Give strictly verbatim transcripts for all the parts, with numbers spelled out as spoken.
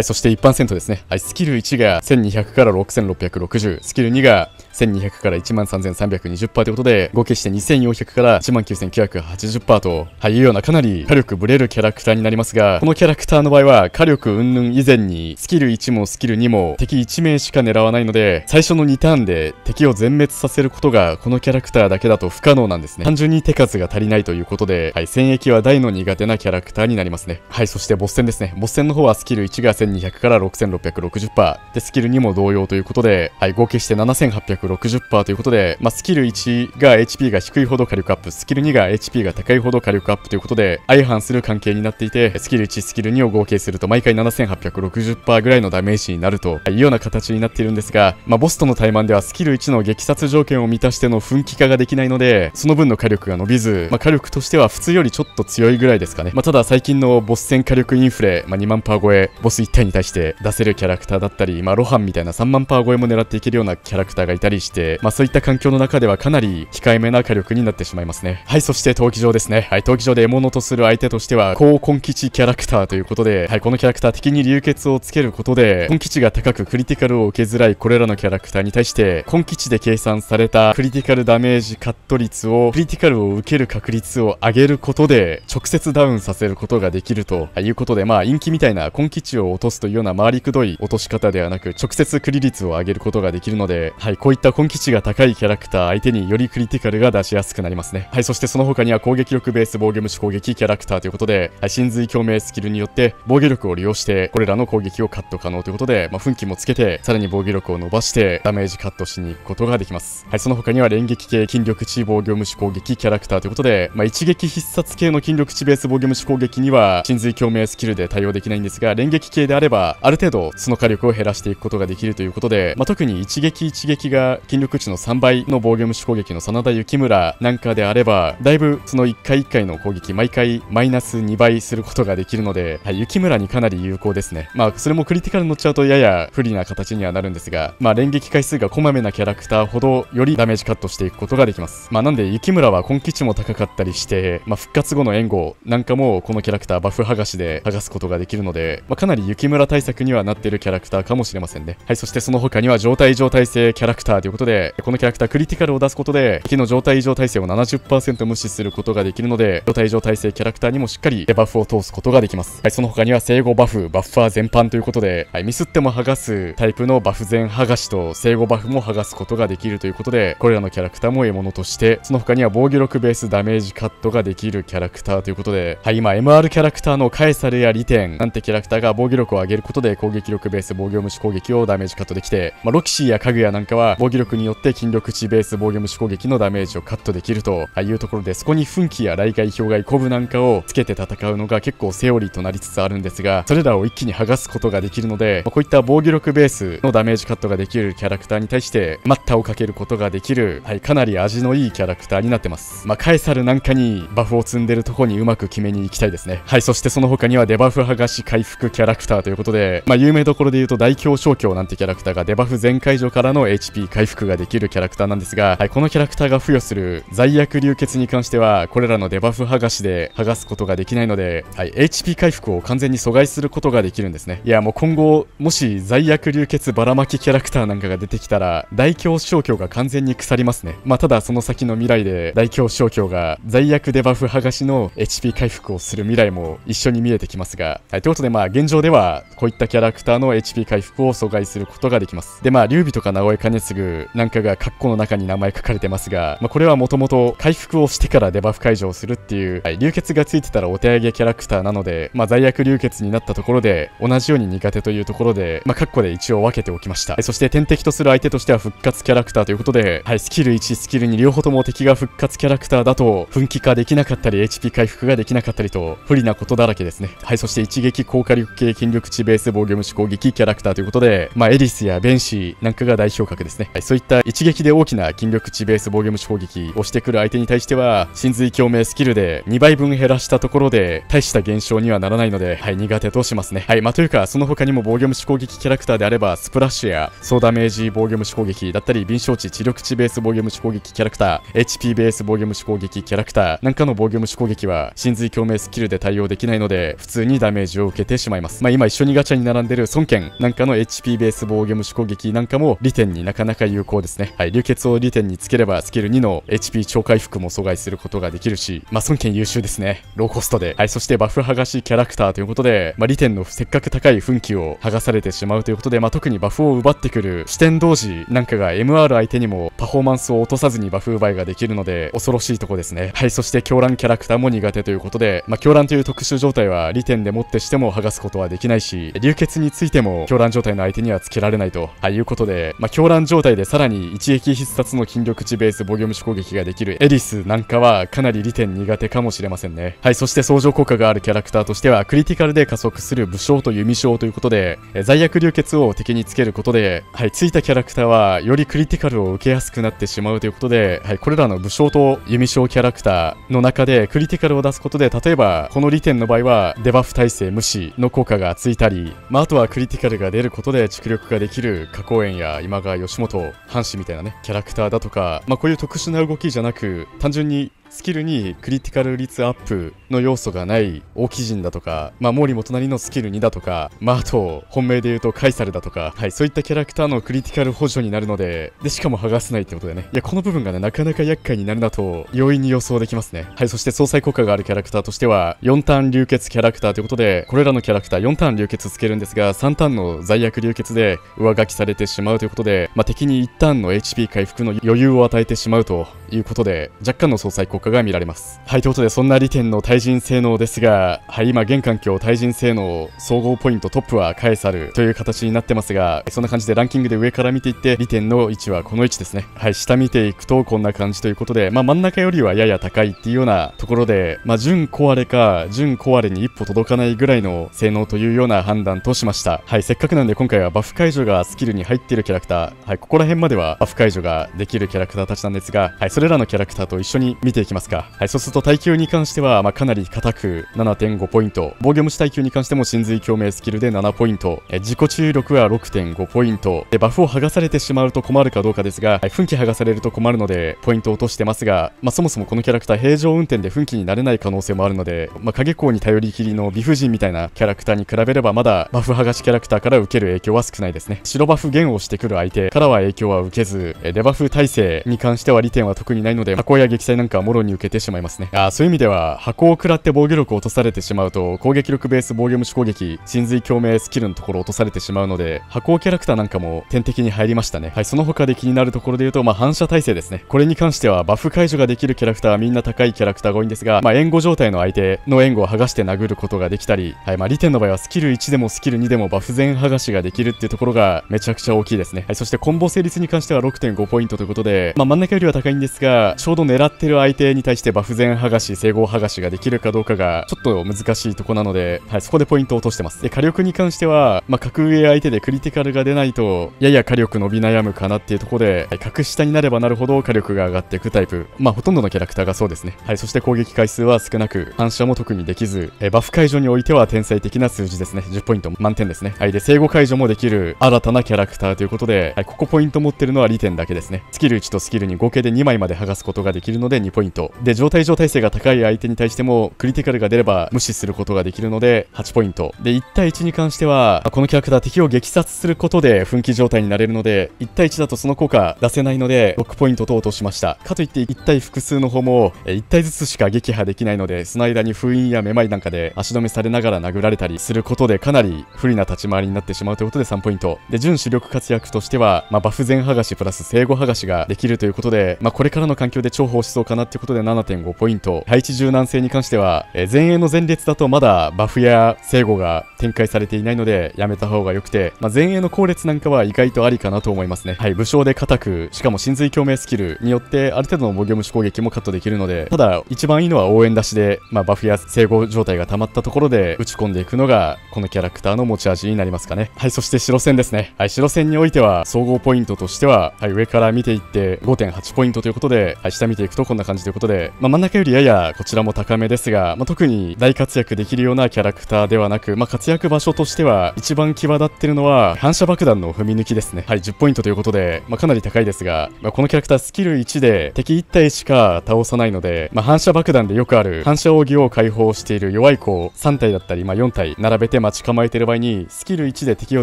はい、そして一般戦闘ですね。はい、スキルいちがせんにひゃくからろくせんろっぴゃくろくじゅう、スキルにがせんにひゃくから いちまんさんぜんさんびゃくにじゅうパーセント ということで、合計してにせんよんひゃくからいちまんきゅうせんきゅうひゃくはちじゅうパーセント と、はい、いうようなかなり火力ぶれるキャラクターになりますが、このキャラクターの場合は火力云々以前に、スキルいちもスキルにも敵いち名しか狙わないので、最初のにターンで敵を全滅させることがこのキャラクターだけだと不可能なんですね。単純に手数が足りないということで、はい、戦役は大の苦手なキャラクターになりますね。はい、そしてボス戦ですね。ボス戦の方はスキルいちがせんにひゃくから ろくせんろっぴゃくろくじゅうパーセント で、スキルにも同様ということで、はい、合計して ななせんはっぴゃくろくじゅうパーセント ということで、まあ、スキルいちが エイチピー が低いほど火力アップ、スキルにが エイチピー が高いほど火力アップということで、相反する関係になっていて、スキルいち、スキルにを合計すると毎回 ななせんはっぴゃくろくじゅうパーセント ぐらいのダメージになるというような形になっているんですが、まあ、ボスとの対マンではスキルいちの撃殺条件を満たしての噴気化ができないので、その分の火力が伸びず、まあ、火力としては普通よりちょっと強いぐらいですかね。まあ、ただ最近のボス戦火力インフレ、まあ、にまんパー超え、ボスいったいに対して出せるキャラクターだったり、まあ、ロハンみたいなさんまんパー超えも狙っていけるようなキャラクターがいたりして、まあ、そういった環境の中ではかなり控えめな火力になってしまいますね。はい、そして闘技場ですね。はい、闘技場で獲物とする相手としては、高根基地キャラクターということで、はい、このキャラクター敵に流血をつけることで、根基値が高くクリティカルを受けづらいこれらのキャラクターに対して、根基値で計算されたクリティカルダメージカット率を、クリティカルを受ける確率を上げることで、直接ダウンさせることができるということで、まあ、陰気みたいな根基値を落とすというような回りくどい落とし方ではなく、直接クリ率を上げることができるので、はい、こういった根基値が高いキャラクター相手によりクリティカルが出しやすくなりますね。はい、そしてその他には攻撃力ベース防御無視攻撃キャラクターということで、はい、神髄共鳴スキルによって防御力を利用してこれらの攻撃をカット可能ということで、まあ、奮起もつけてさらに防御力を伸ばしてダメージカットしに行くことができます。はい、その他には連撃系筋力値防御無視攻撃キャラクターということで、まあ、一撃必殺系の筋力値ベース防御無視攻撃には神髄共鳴スキルで対応できないんですが、連撃系であればある程度その火力を減らしていくことができるということで、まあ、特に一撃一撃が筋力値のさんばいの防御無視攻撃の真田幸村なんかであれば、だいぶそのいっかいいっかいの攻撃毎回マイナスにばいすることができるので、はい、幸村にかなり有効ですね。まあ、それもクリティカル乗っちゃうとやや不利な形にはなるんですが、まあ、連撃回数がこまめなキャラクターほどよりダメージカットしていくことができます。まあ、なんで幸村は根基値も高かったりして、まあ、復活後の援護なんかもこのキャラクターバフ剥がしで剥がすことができるので、まあ、かなり幸村対策にはなっているキャラクターかもしれませんね。はい、そしてその他には状態異常耐性キャラクターということで、このキャラクタークリティカルを出すことで敵の状態異常耐性を ななじゅっパーセント 無視することができるので、状態異常耐性キャラクターにもしっかりデバフを通すことができます。はい、その他には生後バフバッファー全般ということで、はい、ミスっても剥がすタイプのバフ全剥がしと生後バフも剥がすことができるということで、これらのキャラクターも獲物として、その他には防御力ベースダメージカットができるキャラクターということで、はい、今 エムアール キャラクターのカエサルやリテンなんてキャラクターが防御力を上げることで攻撃力ベース防御無視攻撃をダメージカットできて、まあ、ロキシーやカグヤなんかは防御力によって筋力値ベース防御無視攻撃のダメージをカットできるというところで、そこに奮起や雷害氷害コブなんかをつけて戦うのが結構セオリーとなりつつあるんですが、それらを一気に剥がすことができるので、まあ、こういった防御力ベースのダメージカットができるキャラクターに対して待ったをかけることができる、はい、かなり味のいいキャラクターになってます。まあ、カエサルなんかにバフを積んでるとこにうまく決めに行きたいですね。はい、そしてその他にはデバフ剥がし回復キャラクターということで、まあ、有名どころで言うと大凶小凶なんてキャラクターがデバフ全解除からの エイチピー 回復ができるキャラクターなんですが、はい、このキャラクターが付与する罪悪流血に関してはこれらのデバフ剥がしで剥がすことができないので、はい、エイチピー 回復を完全に阻害することができるんですね。いや、もう今後もし罪悪流血ばらまきキャラクターなんかが出てきたら大凶小凶が完全に腐りますね。まあ、ただその先の未来で大凶小凶が罪悪デバフ剥がしの エイチピー 回復をする未来も一緒に見えてきますが、はい、ということで、まあ現状ではこういったキャラクターの エイチピー 回復を阻害することができます。で、まあ劉備とか直江兼次なんかがカッコの中に名前書かれてますが、まあ、これはもともと回復をしてからデバフ解除をするっていう、はい、流血がついてたらお手上げキャラクターなので、まあ、罪悪流血になったところで同じように苦手というところで、まあ、カッコで一応分けておきました。そして天敵とする相手としては復活キャラクターということで、はい、スキルいちスキルに両方とも敵が復活キャラクターだと奮起化できなかったり エイチピー 回復ができなかったりと不利なことだらけですね。はい、そして一撃高火力系筋力値ベース防御無視攻撃キャラクターということで、まあ、エリスやベンシーなんかが代表格ですね。はい、そういった一撃で大きな筋力値ベース防御無視攻撃をしてくる相手に対しては神髄共鳴スキルでにばいぶん減らしたところで大した減少にはならないので、はい、苦手としますね。はい、まあ、というかその他にも防御無視攻撃キャラクターであればスプラッシュや総ダメージ防御無視攻撃だったり、敏捷値知力値ベース防御無視攻撃キャラクター エイチピー ベース防御無視攻撃キャラクターなんかの防御無視攻撃は神髄共鳴スキルで対応できないので普通にダメージを受けてしまいます。まあ、今一緒にガチャに並んでる孫権なんかの エイチピー ベース防御無視攻撃なんかも利点になかなか有効ですね。はい、流血を利点につければスキルにの エイチピー 超回復も阻害することができるし、まあ、孫権優秀ですね。ローコストで。はい、そしてバフ剥がしキャラクターということで、まあ、利点のせっかく高い奮起を剥がされてしまうということで、まあ、特にバフを奪ってくる四天童子なんかが エムアール 相手にもパフォーマンスを落とさずにバフ奪いができるので、恐ろしいとこですね。はい、そして狂乱キャラクターも苦手ということで、まあ、狂乱という特殊状態は利点でもってしても剥がすことはできないし、流血についても狂乱状態の相手にはつけられないと、はい、いうことで、まあ、狂乱状態でさらに一撃必殺の筋力値ベース防御無視攻撃ができるエリスなんかはかなり利点苦手かもしれませんね。はい、そして相乗効果があるキャラクターとしてはクリティカルで加速する武将と弓将ということで、え罪悪流血を敵につけることで、はい、ついたキャラクターはよりクリティカルを受けやすくなってしまうということで、はい、これらの武将と弓将キャラクターの中でクリティカルを出すことで、例えばこの利点の場合はデバフ耐性無視の効果がついたり、まあ、あとはクリティカルが出ることで蓄力ができる花公園や今川義元藩士みたいなねキャラクターだとか、まあ、こういう特殊な動きじゃなく単純にスキルにクリティカル率アップの要素がない王騎人だとか、まあ、毛利元就のスキルにだとか、まあ、あと、本命で言うとカイサルだとか、はい、そういったキャラクターのクリティカル補助になるので、で、しかも剥がせないってことでね。いや、この部分がね、なかなか厄介になるなと、容易に予想できますね。はい、そして相殺効果があるキャラクターとしては、よんターン流血キャラクターということで、これらのキャラクターよんターン流血つけるんですが、さんターンの罪悪流血で上書きされてしまうということで、まあ、敵にいちターンの エイチピー 回復の余裕を与えてしまうということで、若干の相殺効果が見られます。はい、ということでそんな利点の対人性能ですが、はい、今現環境対人性能総合ポイントトップはカエサルという形になってますが、そんな感じでランキングで上から見ていって利点の位置はこの位置ですね。はい、下見ていくとこんな感じということで、まあ、真ん中よりはやや高いっていうようなところで、まあ、準コアレか準コアレに一歩届かないぐらいの性能というような判断としました。はい、せっかくなんで今回はバフ解除がスキルに入っているキャラクター、はい、ここら辺まではバフ解除ができるキャラクターたちなんですが、はい、それらのキャラクターと一緒に見ていきます。はい、そうすると耐久に関しては、まあ、かなり硬く ななてんご ポイント、防御無視耐久に関しても神髄共鳴スキルでななポイント、え自己注力は ろくてんご ポイントで、バフを剥がされてしまうと困るかどうかですが、はい、奮起剥がされると困るのでポイントを落としてますが、まあ、そもそもこのキャラクター平常運転で奮起になれない可能性もあるので、まあ、影光に頼りきりの美婦人みたいなキャラクターに比べればまだバフ剥がしキャラクターから受ける影響は少ないですね。白バフ減をしてくる相手からは影響は受けず、えデバフ耐性に関しては利点は特にないので、箱や撃砕なんかはもろに受けてしまいますね。あ、そういう意味では箱を食らって防御力を落とされてしまうと攻撃力ベース防御無視攻撃神髄共鳴スキルのところを落とされてしまうので、箱キャラクターなんかも天敵に入りましたね。はい、その他で気になるところで言うと、まあ、反射耐性ですね。これに関してはバフ解除ができるキャラクターはみんな高いキャラクターが多いんですが、まあ、援護状態の相手の援護を剥がして殴ることができたり、はい、まあ、利点の場合はスキルいちでもスキルにでもバフ全剥がしができるっていうところがめちゃくちゃ大きいですね。はい、そしてコンボ成立に関しては ろくてんご ポイントということで、まあ、真ん中よりは高いんですが、ちょうど狙ってる相手にに対してバフ全剥がし整合剥がしができるかどうかがちょっと難しいとこなので、はい、そこでポイントを落としてます。で、火力に関しては、まあ、格上相手でクリティカルが出ないとやや火力伸び悩むかなっていうところで、はい、格下になればなるほど火力が上がっていくタイプ、まあ、ほとんどのキャラクターがそうですね。はい、そして攻撃回数は少なく反射も特にできず、えバフ解除においては天才的な数字ですね。じゅうポイント満点ですね。はい、で整合解除もできる新たなキャラクターということで、はい、ここポイント持ってるのは利点だけですね。スキルいちとスキルに合計でにまいまで剥がすことができるのでにポイントで、状態上耐性が高い相手に対してもクリティカルが出れば無視することができるのではちポイントで、いち対いちに関してはこのキャラクター敵を撃殺することで奮起状態になれるので、いち対いちだとその効果出せないのでろくポイントと落としました。かといっていち対複数の方もいち体ずつしか撃破できないので、その間に封印やめまいなんかで足止めされながら殴られたりすることでかなり不利な立ち回りになってしまうということでさんポイントで、準主力活躍としては、まあ、バフ全剥がしプラス整合剥がしができるということで、まあ、これからの環境で重宝しそうかなということでななてんご ポイント。配置柔軟性に関しては、えー、前衛の前列だとまだバフや整合が展開されていないのでやめた方が良くて、まあ、前衛の後列なんかは意外とありかなと思いますね。はい、武将で固く、しかも神髄共鳴スキルによってある程度の防御無視攻撃もカットできるので、ただ一番いいのは応援出しで、まあ、バフや整合状態が溜まったところで打ち込んでいくのがこのキャラクターの持ち味になりますかね。はい、そして白線ですね。はい、白線においては総合ポイントとしては、はい、上から見ていって ごてんはち ポイントということでことで、はい、下見ていくとこんな感じということで、まあ、真ん中よりややこちらも高めですが、まあ、特に大活躍できるようなキャラクターではなく、まあ、活躍場所としては一番際立ってるのは反射爆弾の踏み抜きですね。はい、じゅっポイントということで、まあ、かなり高いですが、まあ、このキャラクタースキルいちで敵いったいしか倒さないので、まあ、反射爆弾でよくある反射奥義を解放している弱い子をさんたいだったり、まあ、よんたい並べて待ち構えている場合にスキルいちで敵を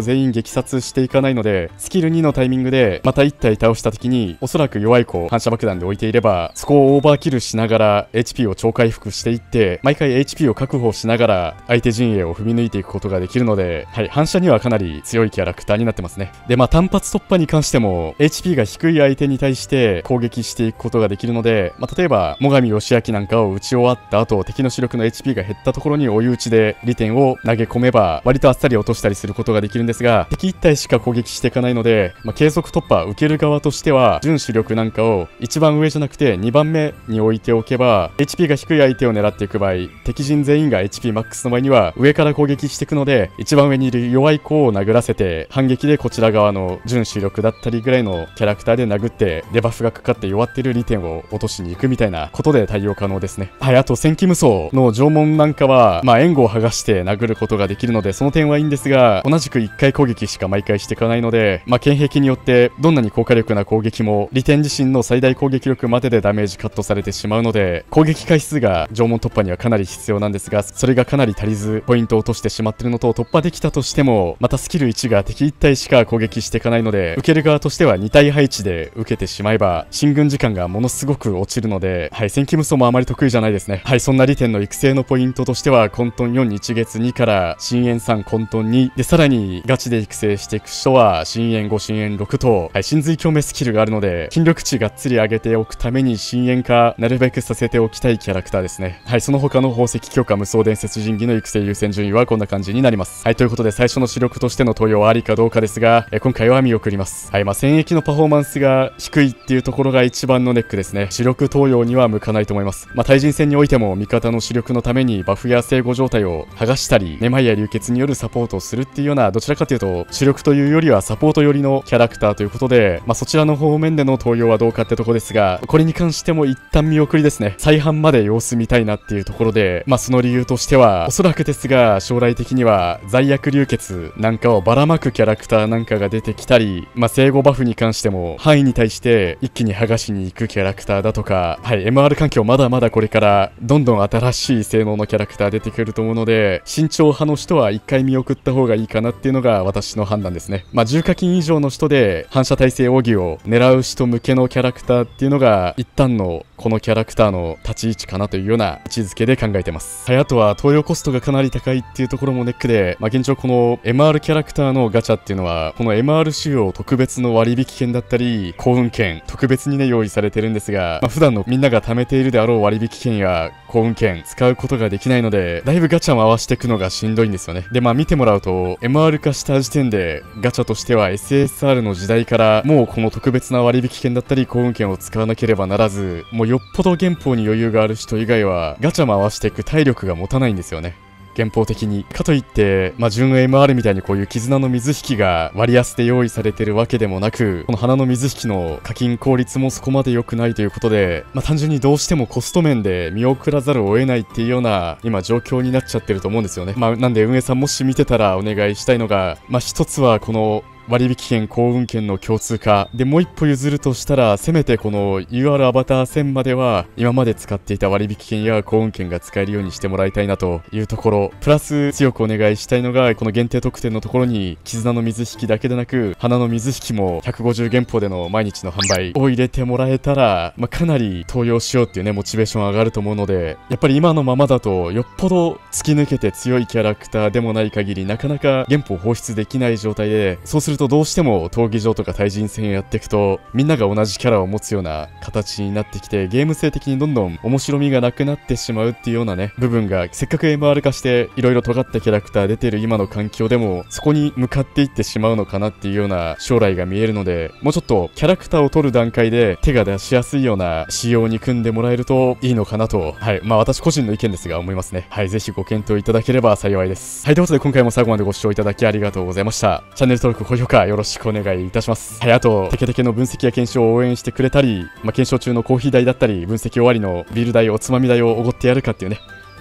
全員撃殺していかないので、スキルにのタイミングでまたいったい倒した時におそらく弱い子を反射爆弾で置いていれば、そこをオーバーキルしながら エイチピー を超回復していって、毎回 エイチピー を確保しながら相手陣営を踏み抜いていくことができるので、はい、反射にはかなり強いキャラクターになってますね。で、まあ単発突破に関しても エイチピー が低い相手に対して攻撃していくことができるので、まあ、例えば最上義明なんかを打ち終わった後、敵の主力の エイチピー が減ったところに追い打ちで利点を投げ込めば割とあっさり落としたりすることができるんですが、敵いったいしか攻撃していかないので、まあ、継続突破受ける側としては準主力なんかをいちばん上じゃなくてにばんめに置いておけば、 エイチピー が低い相手を狙っていく場合、敵陣全員が エイチピーマックス の場合には上から攻撃していくので、一番上にいる弱い子を殴らせて反撃でこちら側の準主力だったりぐらいのキャラクターで殴ってデバフがかかって弱ってる利点を落としに行くみたいなことで対応可能ですね。はい、あと戦記無双の縄文なんかはまあ援護を剥がして殴ることができるのでその点はいいんですが、同じくいっかい攻撃しか毎回していかないので、まあ剣壁によってどんなに効果力な攻撃も利点自身の最大攻撃力まででダメージカットされてしまうので、攻撃回数が縄文突破にはかなり必要なんですが、それがかなり足りずポイントを落としてしまってるのと、突破できたとしてもまたスキルいちが敵いったいしか攻撃していかないので、受ける側としてはにたい配置で受けてしまえば進軍時間がものすごく落ちるので、はい、戦機無双もあまり得意じゃないですね。はい、そんな利点の育成のポイントとしては混沌よん日月にから深淵さん混沌にで、さらにガチで育成していく人は深淵ご深淵ろくと、はい、神髄共鳴スキルがあるので筋力値がっつり上げておくために深淵化なるべくさせておきたいキャラクターですね。はい、その他の宝石強化無双伝説神器の育成優先順位はこんな感じになります。はい、ということで最初の主力としての登用はありかどうかですが、え今回は見送ります。はい、まあ戦役のパフォーマンスが低いっていうところが一番のネックですね。主力登用には向かないと思います。まあ対人戦においても味方の主力のためにバフや整合状態を剥がしたり、めまいや流血によるサポートをするっていうような、どちらかというと主力というよりはサポート寄りのキャラクターということで、まあそちらの方面での登用はどうかってとこですが、これに関しても一旦見送りですね。再販まで様子見たいなっていうところで、まあその理由としてはおそらくですが、将来的には罪悪流血なんかをばらまくキャラクターなんかが出てきたり、まあ生後バフに関しても範囲に対して一気に剥がしに行くキャラクターだとか、はい、エムアール 環境まだまだこれからどんどん新しい性能のキャラクター出てくると思うので、慎重派の人は一回見送った方がいいかなっていうのが私の判断ですね。まあ重課金以上の人で反射耐性奥義を狙う人向けのキャラクターっていうのが一旦のこのキャラクターの立ち位置かなというような位置づけで考えてます。はい、あとは投与コストがかなり高いっていうところもネックで、まあ現状この エムアール キャラクターのガチャっていうのはこの エムアール 仕様特別の割引券だったり幸運券特別にね用意されてるんですが、まあ普段のみんなが貯めているであろう割引券や幸運券使うことができないので、だいぶガチャ回していくのがしんどいんですよね。で、まあ見てもらうと エムアール 化した時点でガチャとしては エスエスアール の時代からもうこの特別な割引券だったり幸運券を使わなければならず、もうよっぽど原稿に余裕がある人以外はガチャ回していく体力が持たないんですよね。原稿的にかといって、まあ、純 エムアール みたいにこういう絆の水引きが割安で用意されてるわけでもなく、この花の水引きの課金効率もそこまで良くないということで、まあ、単純にどうしてもコスト面で見送らざるを得ないっていうような今状況になっちゃってると思うんですよね。まあ、なんで運営さんもし見てたらお願いしたいのが、まあ、一つはこの割引券幸運券の共通化で、もう一歩譲るとしたらせめてこの ユーアール アバターせんまでは今まで使っていた割引券や幸運券が使えるようにしてもらいたいなというところ、プラス強くお願いしたいのがこの限定特典のところに絆の水引きだけでなく花の水引きもひゃくごじゅうげんぽでの毎日の販売を入れてもらえたら、まあ、かなり登用しようっていうねモチベーション上がると思うので、やっぱり今のままだとよっぽど突き抜けて強いキャラクターでもない限りなかなか原稿を放出できない状態で、そうするとどうしても闘技場とか対人戦やっていくとみんなが同じキャラを持つような形になってきて、ゲーム性的にどんどん面白みがなくなってしまうっていうようなね部分が、せっかく エムアール 化していろいろ尖ったキャラクター出てる今の環境でもそこに向かっていってしまうのかなっていうような将来が見えるので、もうちょっとキャラクターを取る段階で手が出しやすいような仕様に組んでもらえるといいのかなと、はい、まあ私個人の意見ですが思いますね。はい、ぜひご検討いただければ幸いです。はい、ということで今回も最後までご視聴いただきありがとうございました。チャンネル登録高評価かよろしくお願いいたします。はい、あと、テケテケの分析や検証を応援してくれたり、まあ、検証中のコーヒー代だったり、分析終わりのビール代、おつまみ代をおごってやるかっていうね、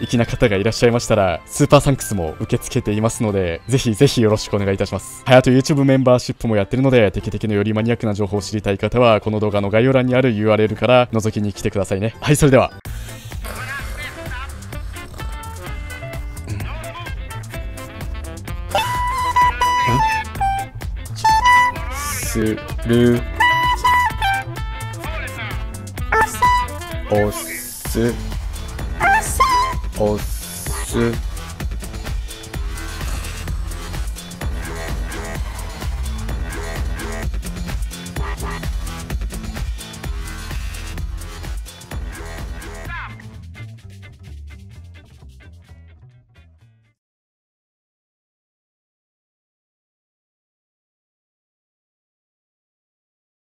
粋な方がいらっしゃいましたら、スーパーサンクスも受け付けていますので、ぜひぜひよろしくお願いいたします。はい、あと YouTube メンバーシップもやってるので、テケテケのよりマニアックな情報を知りたい方は、この動画の概要欄にある ユーアールエル から覗きに来てくださいね。はい、それでは。するおすおす。